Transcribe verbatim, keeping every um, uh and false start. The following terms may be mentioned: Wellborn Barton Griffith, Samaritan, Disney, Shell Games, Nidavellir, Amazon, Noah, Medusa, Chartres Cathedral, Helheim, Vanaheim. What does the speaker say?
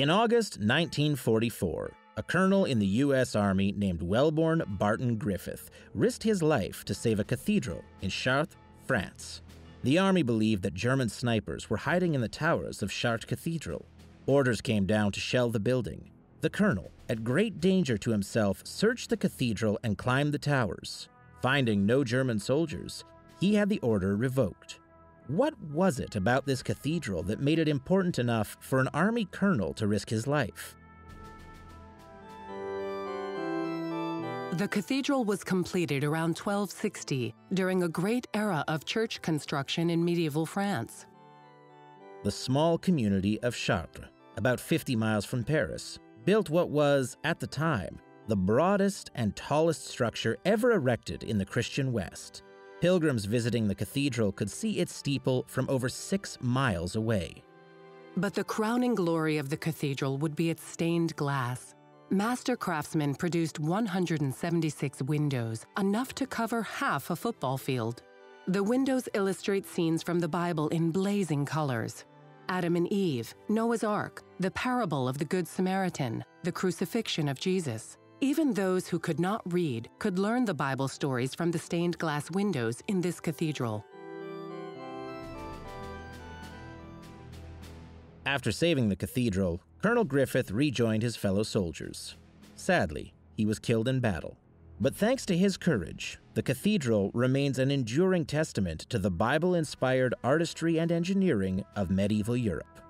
In August nineteen forty-four, a colonel in the U S Army named Wellborn Barton Griffith risked his life to save a cathedral in Chartres, France. The Army believed that German snipers were hiding in the towers of Chartres Cathedral. Orders came down to shell the building. The colonel, at great danger to himself, searched the cathedral and climbed the towers. Finding no German soldiers, he had the order revoked. What was it about this cathedral that made it important enough for an Army colonel to risk his life? The cathedral was completed around twelve sixty, during a great era of church construction in medieval France. The small community of Chartres, about fifty miles from Paris, built what was, at the time, the broadest and tallest structure ever erected in the Christian West. Pilgrims visiting the cathedral could see its steeple from over six miles away. But the crowning glory of the cathedral would be its stained glass. Master craftsmen produced one hundred seventy-six windows, enough to cover half a football field. The windows illustrate scenes from the Bible in blazing colors. Adam and Eve, Noah's Ark, the parable of the Good Samaritan, the crucifixion of Jesus. Even those who could not read could learn the Bible stories from the stained glass windows in this cathedral. After saving the cathedral, Colonel Griffith rejoined his fellow soldiers. Sadly, he was killed in battle. But thanks to his courage, the cathedral remains an enduring testament to the Bible-inspired artistry and engineering of medieval Europe.